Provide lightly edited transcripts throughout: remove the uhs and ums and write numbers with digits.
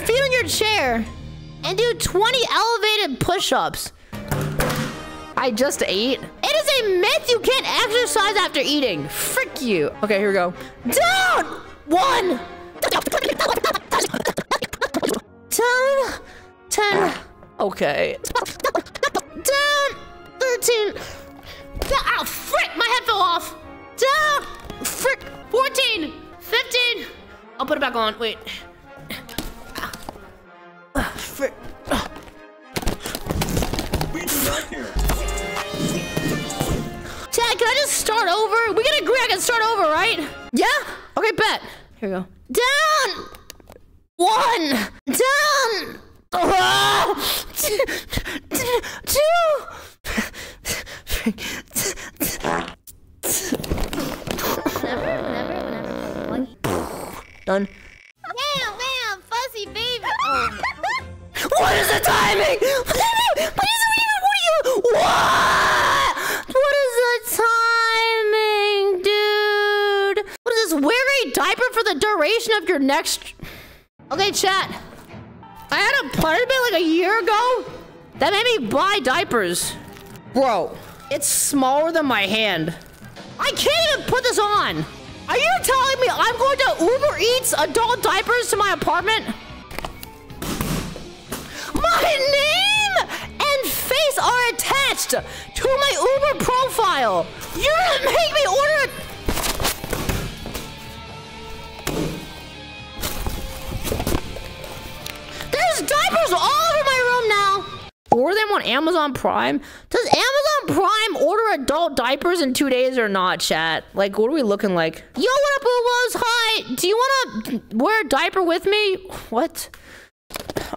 feet on your chair and do 20 elevated push-ups. I just ate. It is a myth you can't exercise after eating. Frick you. Okay, here we go. Down! One. 10. Okay. Down. 13. Oh, frick, my head fell off. Down. Frick. 14. 15. I'll put it back on. Wait. Frick. Dad, can I just start over? We can agree I can start over, right? Yeah? Okay, bet. Here we go. Down! One! Down! Two! Never. One. Done. Wow, wow, fuzzy baby! Oh. What is the timing? What is it? What? What is the timing, dude? What is this? Wear a diaper for the duration of your next... Okay, chat. I had a punishment like a year ago that made me buy diapers. Bro, it's smaller than my hand. I can't even put this on. Are you telling me I'm going to Uber Eats adult diapers to my apartment? My name and face are attached to my Uber profile. You're gonna make me order a... There's diapers all over my room now. Order them on Amazon Prime? Does Amazon Prime order adult diapers in 2 days or not, chat? Like, what are we looking like? Yo, what up, boobos? Hi. Do you wanna wear a diaper with me? What?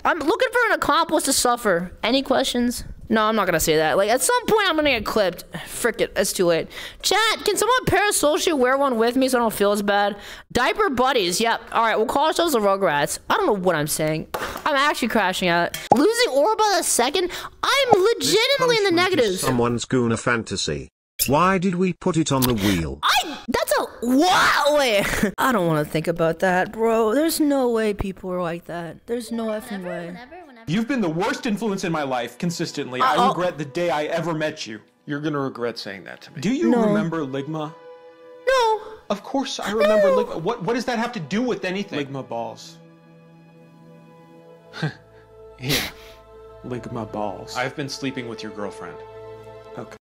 I'm looking for an accomplice to suffer. Any questions? No, I'm not gonna say that. Like, at some point, I'm gonna get clipped. Frick it, it's too late. Chat, can someone parasocial wear one with me so I don't feel as bad? Diaper buddies, yep. All right, we'll call ourselves the Rugrats. I don't know what I'm saying. I'm actually crashing out. Losing Orba the second? I'm legitimately in the negatives. Someone's Guna fantasy. Why did we put it on the wheel? That's a... Wow! Wait. I don't want to think about that, bro. There's no way people are like that. There's no effing way. Whenever. You've been the worst influence in my life, consistently. I regret the day I ever met you. You're gonna regret saying that to me. Do you remember Ligma? No. Of course I remember Ligma. What does that have to do with anything? Ligma balls. Yeah. Ligma balls. I've been sleeping with your girlfriend. Okay.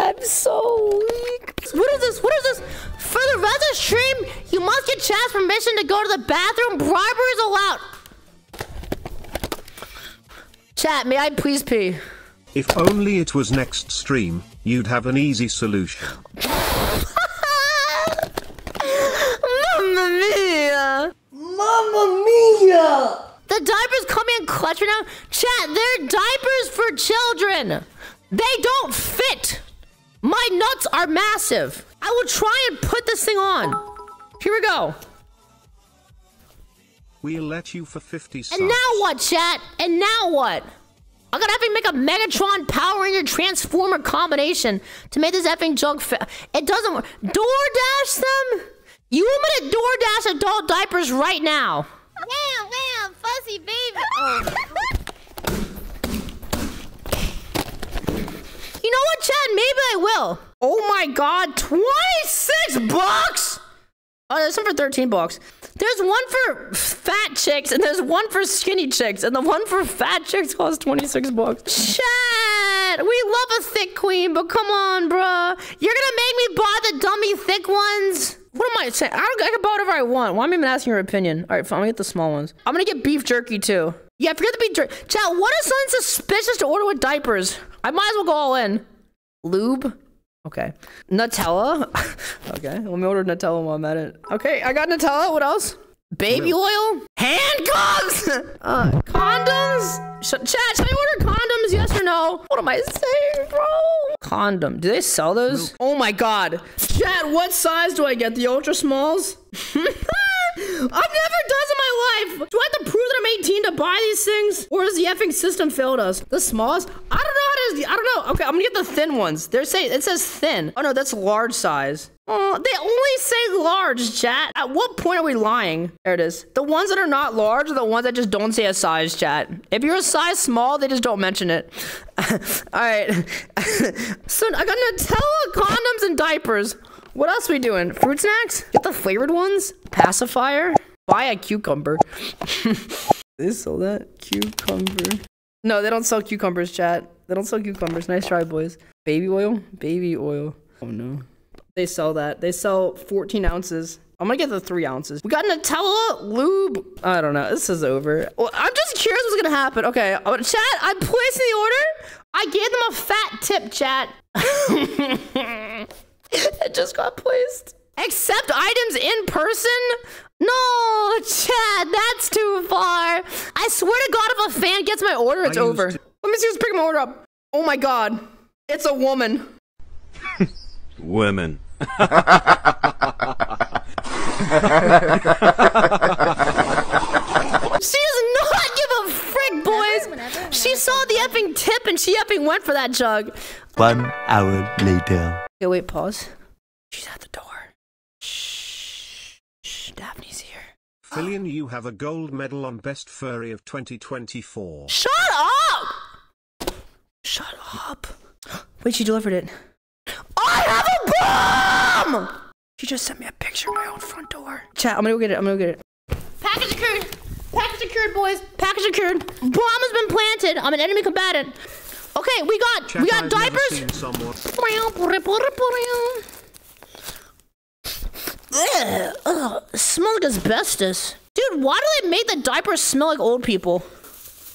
I'm so weak. What is this? For the rest of the stream, you must get chat's permission to go to the bathroom. Bribery is allowed. Chat, may I please pee? If only it was next stream, you'd have an easy solution. Mamma mia! Mamma mia! The diapers come in clutch right now. Chat, they're diapers for children. They don't fit. My nuts are massive. I will try and put this thing on. Here we go. We'll let you for 50 cents. And now what, chat? And now what? I'm gonna have to make a Megatron Power Ranger Transformer combination to make this effing junk fit. It doesn't work. DoorDash them? You want me to DoorDash adult diapers right now? Wow, wow, fuzzy baby. Oh. You know what, Chad? Maybe I will. Oh my god, 26 bucks? Oh, there's some for 13 bucks. There's one for fat chicks, and there's one for skinny chicks, and the one for fat chicks costs 26 bucks. Chad, we love a thick queen, but come on, bruh. You're gonna make me buy the dummy thick ones? What am I saying? I can buy whatever I want. Why am I even asking your opinion? All right, fine, I'm gonna get the small ones. I'm gonna get beef jerky, too. Yeah, forget the beef jerky. Chat, what is something suspicious to order with diapers? I might as well go all in. Lube? Okay. Nutella? Okay, let me order Nutella while I'm at it. Okay, I got Nutella. What else? Baby oil? Handcuffs? Condoms? Chat, should I order condoms? Yes or no? What am I saying, bro? Condom. Do they sell those? Nope. Oh my god. Chat, what size do I get? The ultra smalls? I've never done in my life. Do I have to prove that I'm 18 to buy these things? Or does the effing system failed us? The smalls? I don't know how to I don't know. Okay, I'm gonna get the thin ones. They're saying it says thin. Oh no, that's large size. Oh, they only say large, chat. At what point are we lying? There it is. The ones that are not large are the ones that just don't say a size, chat. If you're a size small, they just don't mention it. All right. So I got Nutella, condoms, and diapers. What else are we doing? Fruit snacks? Get the flavored ones? Pacifier? Buy a cucumber. They sell that? Cucumber. No, they don't sell cucumbers, chat. They don't sell cucumbers. Nice try, boys. Baby oil? Baby oil. Oh, no. They sell that. They sell 14 ounces. I'm gonna get the 3 ounces. We got Nutella, lube. I don't know. This is over. Well, I'm just curious what's gonna happen. Okay, chat, I'm placing the order. I gave them a fat tip, chat. It just got placed. Accept items in person? No, chat, that's too far. I swear to God, if a fan gets my order, it's over. Let me see who's picking my order up. Oh my God, it's a woman. Women. She does not give a frick, boys. She saw the effing tip and she effing went for that jug. 1 hour later. Okay, wait, pause. She's at the door. Shh. Shh. Daphne's here. Filian, you have a gold medal on Best Furry of 2024. Shut up! Shut up. Wait, she delivered it. I have a bomb! She just sent me a picture of my own front door. Chat, I'm gonna go get it. I'm gonna go get it. Package secured. Package secured, boys. Package secured. Bomb has been planted. I'm an enemy combatant. Okay, we got chat, we got diapers. Ugh, smells like asbestos. Dude, why do they make the diapers smell like old people?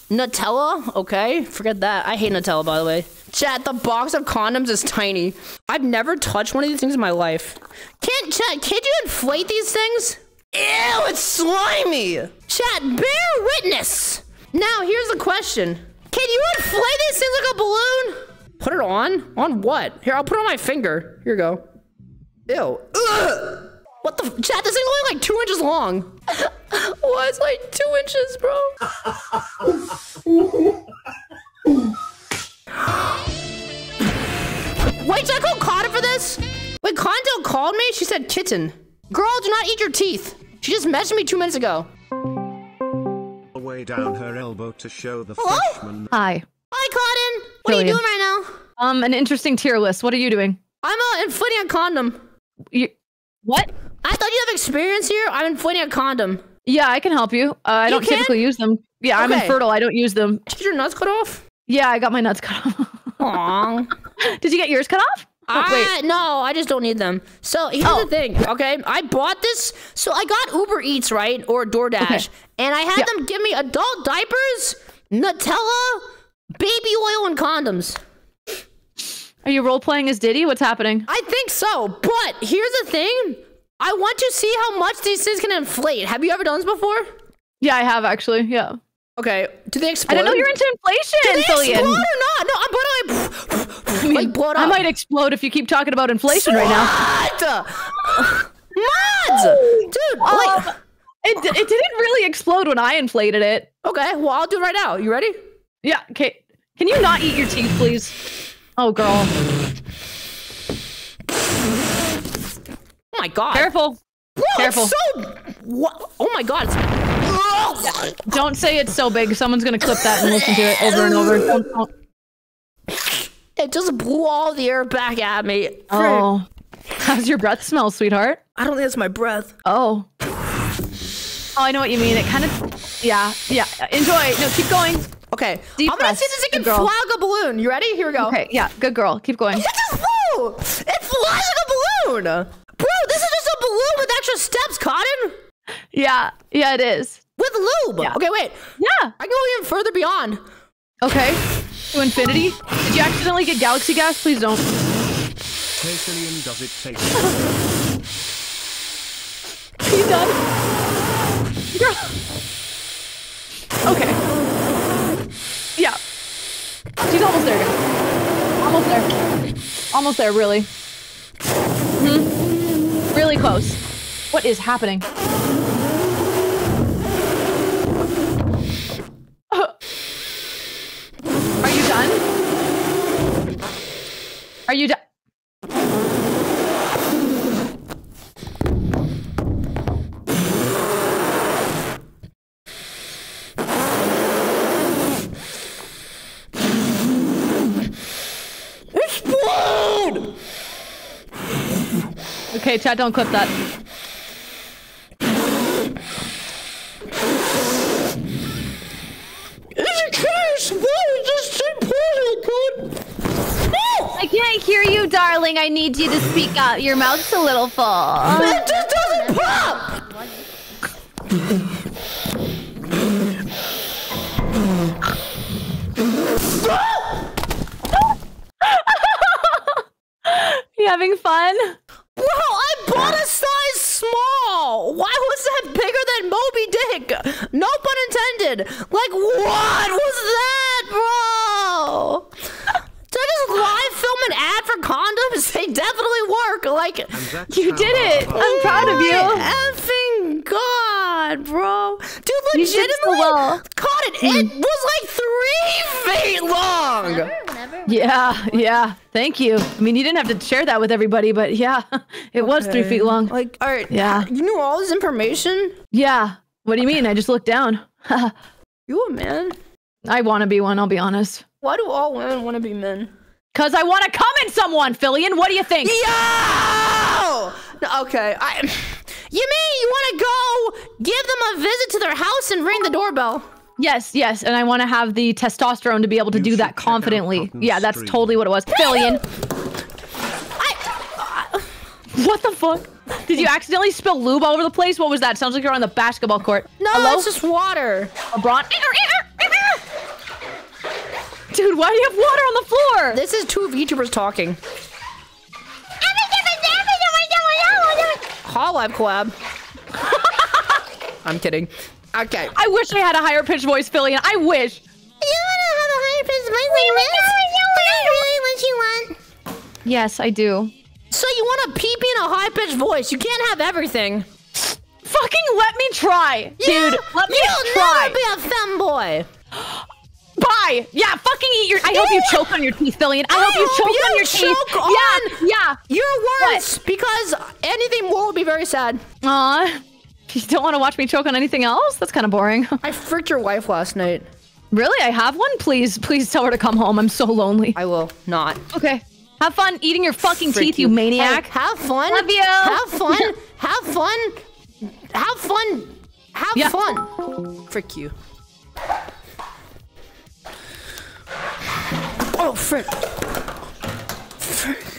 Nutella? Okay, forget that. I hate Nutella, by the way. Chat, the box of condoms is tiny. I've never touched one of these things in my life. Chat, can't you inflate these things? Ew, it's slimy! Chat, bear witness! Now, here's the question. Can you inflate these things like a balloon? Put it on? On what? Here, I'll put it on my finger. Here you go. Ew. Ugh. What the? Chat, this thing's only like 2 inches long. Why it's like 2 inches, bro? Wait, should I call Cottontail for this? Wait, Cottontail called me? She said kitten. Girl, do not eat your teeth. She just messaged me 2 minutes ago. Way down her elbow to show the freshman. Hi. Hi, Cotton. What Filian. Are you doing right now? An interesting tier list. What are you doing? I'm inflating a condom. What? I thought you have experience here. I'm inflating a condom. Yeah, I can help you. I don't typically use them. Yeah, okay. I'm infertile. I don't use them. Did your nuts cut off? Yeah, I got my nuts cut off. Aww. Did you get yours cut off? Wait. No, I just don't need them. So here's the thing, okay? I bought this. So I got Uber Eats, right? Or DoorDash. Okay. And I had them give me adult diapers, Nutella, baby oil, and condoms. Are you role-playing as Diddy? What's happening? I think so, but here's the thing. I want to see how much these things can inflate. Have you ever done this before? Yeah, I have actually, yeah. Okay, do they explode? I didn't know you're into inflation, Filian. Do they explode or not? No, but I mean, like blow it up. I might explode if you keep talking about inflation right now. Mods! Dude, like... It didn't really explode when I inflated it. Okay, well, I'll do it right now. You ready? Yeah, okay. Can you not eat your teeth, please? Oh, girl. Oh, my God. Careful. Whoa, careful. It's so... What? Oh, my God. It's... Don't say it's so big. Someone's going to clip that and listen to it over and over. Don't. It just blew all the air back at me. Oh. How's your breath smell, sweetheart? I don't think it's my breath. Oh. Oh, I know what you mean. It kind of... Yeah. Yeah. Enjoy. No, keep going. Okay, I'm gonna see if it can fly like a balloon. You ready? Here we go. Okay, yeah, good girl. Keep going. It just flew! It flies like a balloon! Bro, this is just a balloon with extra steps, Cotton! Yeah, yeah, it is. With lube! Yeah. Okay, wait. Yeah! I can go even further beyond. Okay, to infinity. Did you accidentally get galaxy gas? Please don't. Filian, does it take? Are you done? Girl. Okay. Yeah. She's almost there, guys. Almost there. Almost there, really. Mm-hmm. Really close. What is happening? Are you done? Are you explode? Okay, chat, don't clip that. Darling, I need you to speak out. Your mouth's a little full. It just doesn't pop! You having fun? Wow, I bought a size small! Why was that bigger than Moby Dick? No pun intended! Like, what was that, bro? Did I just live film an ad for condoms? They definitely work. Like, you did it. I'm proud of you. Effing God, bro. Dude, legitimately so well. Caught it. It was like 3 feet long. Never. Yeah. Thank you. I mean, you didn't have to share that with everybody, but yeah, it was 3 feet long. Like, all right. Yeah. You knew all this information? Yeah. What do you mean? I just looked down. You a man? I want to be one, I'll be honest. Why do all women want to be men? Cause I want to come in someone, Filian. What do you think? Yo! Okay, you mean you want to go give them a visit to their house and ring the doorbell? Yes, and I want to have the testosterone to be able to do that confidently. Yeah, that's totally what it was, Filian. What the fuck? Did you accidentally spill lube all over the place? What was that? Sounds like you're on the basketball court. No, it's just water. LeBron. Dude, why do you have water on the floor? This is two VTubers talking. Holla, collab. I'm kidding. Okay. I wish I had a higher pitched voice, Filian. I wish. You want to have a higher pitched voice? Is that really what you want? Yes, I do. So you want to pee pee in a high pitched voice? You can't have everything. Fucking let me try, dude. Let me try. You'll never be a femboy. Bye. Yeah, fucking eat your. I hope you choke on your teeth, Filian. I hope you choke on your teeth. Yeah. Your words, because anything more would be very sad. Aw, you don't want to watch me choke on anything else? That's kind of boring. I freaked your wife last night. Really? I have one. Please tell her to come home. I'm so lonely. I will not. Okay. Have fun eating your fucking teeth, you maniac. Hey, have fun. Love you. Have fun. Have fun. Have fun. Have fun. Frick you. Oh, frick.